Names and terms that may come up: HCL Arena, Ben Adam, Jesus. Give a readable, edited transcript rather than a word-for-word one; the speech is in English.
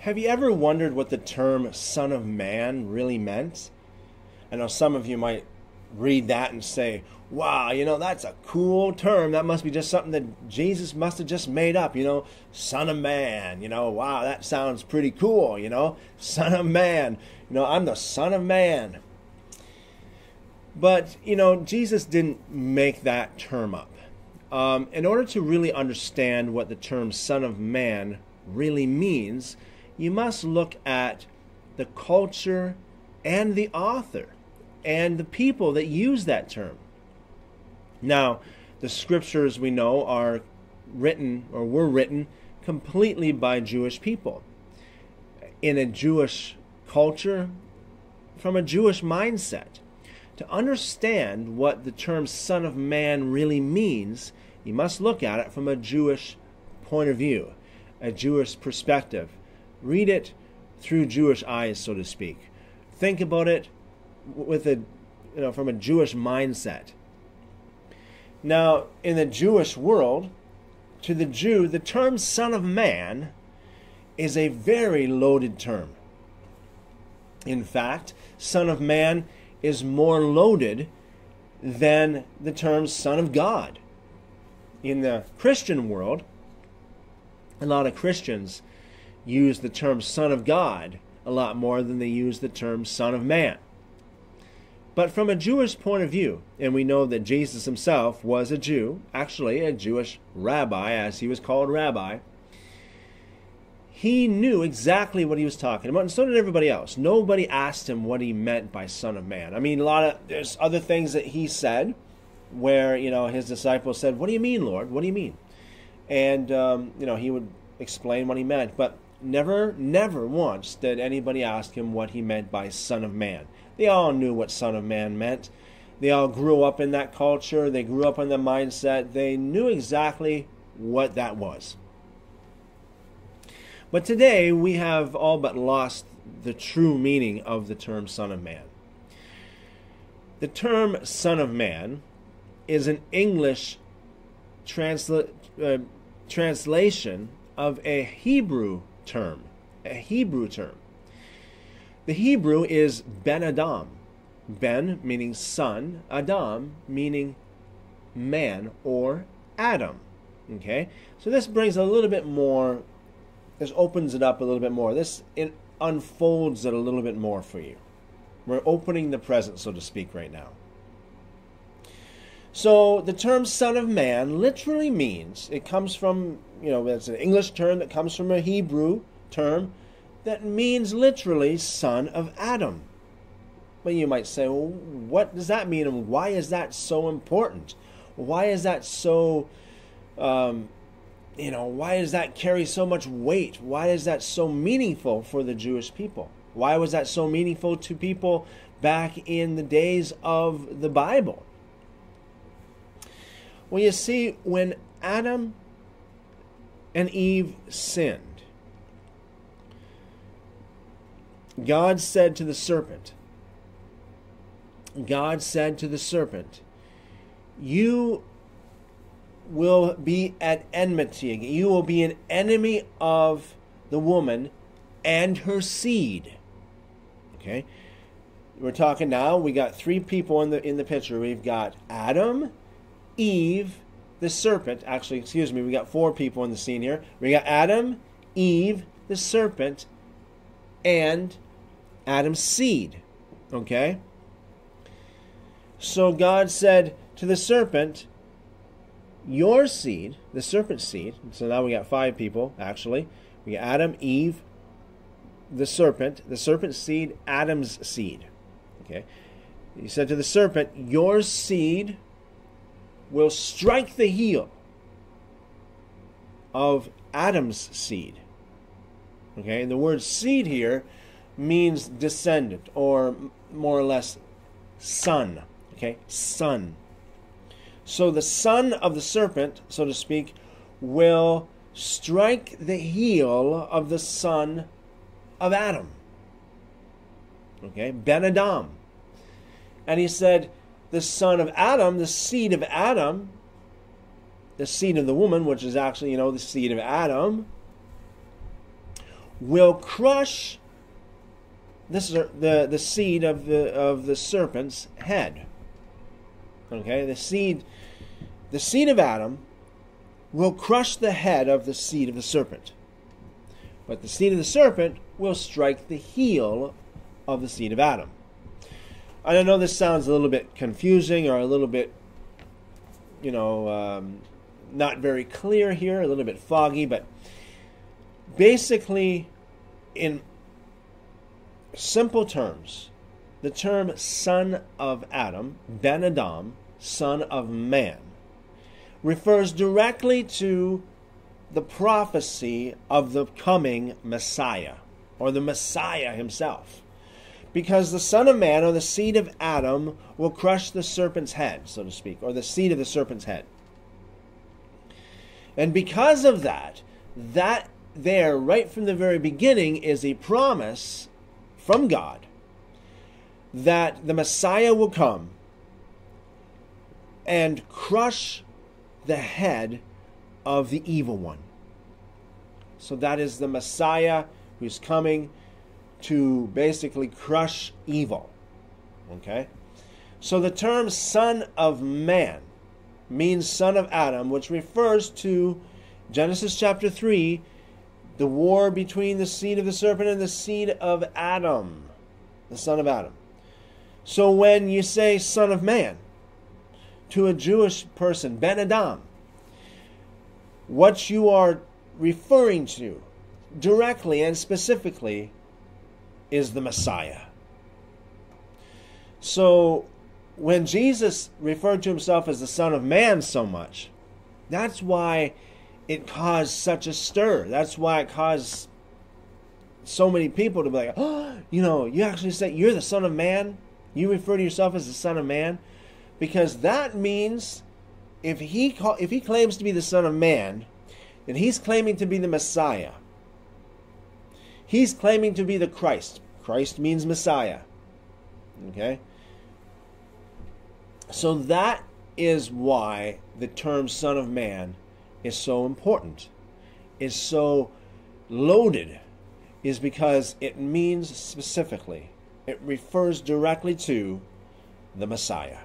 Have you ever wondered what the term Son of Man really meant? I know some of you might read that and say, wow, you know, that's a cool term. That must be just something that Jesus must have just made up, you know, Son of Man, you know, wow, that sounds pretty cool, you know, Son of Man, you know, I'm the Son of Man. But, you know, Jesus didn't make that term up. In order to really understand what the term Son of Man really means, you must look at the culture and the author and the people that use that term. Now, the scriptures we know are written or were written completely by Jewish people in a Jewish culture from a Jewish mindset. To understand what the term Son of Man really means, you must look at it from a Jewish point of view, a Jewish perspective. Read it through Jewish eyes, so to speak. Think about it with a, you know, from a Jewish mindset. Now, in the Jewish world, to the Jew, the term Son of Man is a very loaded term. In fact, Son of Man is more loaded than the term Son of God. In the Christian world, a lot of Christians use the term Son of God a lot more than they use the term Son of Man. But from a Jewish point of view, and we know that Jesus himself was a Jew, actually a Jewish rabbi, as he was called, rabbi, he knew exactly what he was talking about, and so did everybody else. Nobody asked him what he meant by Son of Man. I mean, there's other things that he said where, you know, his disciples said, what do you mean, Lord? What do you mean? And, you know, he would explain what he meant, but never once did anybody ask him what he meant by Son of Man. They all knew what Son of Man meant. They all grew up in that culture. They grew up in the mindset. They knew exactly what that was. But today, we have all but lost the true meaning of the term Son of Man. The term Son of Man is an English translation of a Hebrew term, The Hebrew is Ben Adam, Ben meaning son, Adam meaning man or Adam, okay? So this brings a little bit more, this opens it up a little bit more, it unfolds it a little bit more for you. We're opening the present, so to speak, right now. So the term Son of Man literally means, it comes from, you know, it's an English term that comes from a Hebrew term that means literally Son of Adam. But you might say, well, what does that mean and why is that so important? Why is that so, you know, why does that carry so much weight? Why is that so meaningful for the Jewish people? Why was that so meaningful to people back in the days of the Bible? Well, you see, when Adam and Eve sinned, God said to the serpent, you will be at enmity. You will be an enemy of the woman and her seed. Okay? We're talking now, we got three people in the picture. We've got Adam, Eve, the serpent. Actually, excuse me, we got four people in the scene here. We got Adam, Eve, the serpent, and Adam's seed. Okay? So God said to the serpent, your seed, the serpent's seed. So now we got five people, actually. We got Adam, Eve, the serpent's seed, Adam's seed. Okay? He said to the serpent, your seed will strike the heel of Adam's seed. Okay, and the word seed here means descendant, or more or less son. Okay, son. So the son of the serpent, so to speak, will strike the heel of the son of Adam. Okay, Ben Adam. And he said, the son of Adam, the seed of Adam, the seed of the woman, which is actually, you know, the seed of Adam, will crush the seed of the serpent's head. Okay, the seed of Adam will crush the head of the seed of the serpent, but the seed of the serpent will strike the heel of the seed of Adam. I know this sounds a little bit confusing, or a little bit, you know, not very clear here, a little bit foggy, but basically, in simple terms, the term son of Adam, Ben Adam, son of man, refers directly to the prophecy of the coming Messiah, or the Messiah himself. Because the Son of Man, or the seed of Adam, will crush the serpent's head, so to speak, or the seed of the serpent's head. And because of that, that there, right from the very beginning, is a promise from God that the Messiah will come and crush the head of the evil one. So that is the Messiah who's coming to basically crush evil. Okay? So the term son of man means son of Adam, which refers to Genesis chapter 3, the war between the seed of the serpent and the seed of Adam, the son of Adam. So when you say son of man to a Jewish person, Ben Adam, what you are referring to directly and specifically is the Messiah. So when Jesus referred to himself as the Son of Man so much, that's why it caused such a stir. That's why it caused so many people to be like, oh, you know, you actually say you're the Son of Man? You refer to yourself as the Son of Man? Because that means if he claims to be the Son of Man, then he's claiming to be the Messiah. He's claiming to be the Christ. Christ means Messiah. Okay? So that is why the term Son of Man is so important, is so loaded, is because it means specifically, it refers directly to the Messiah.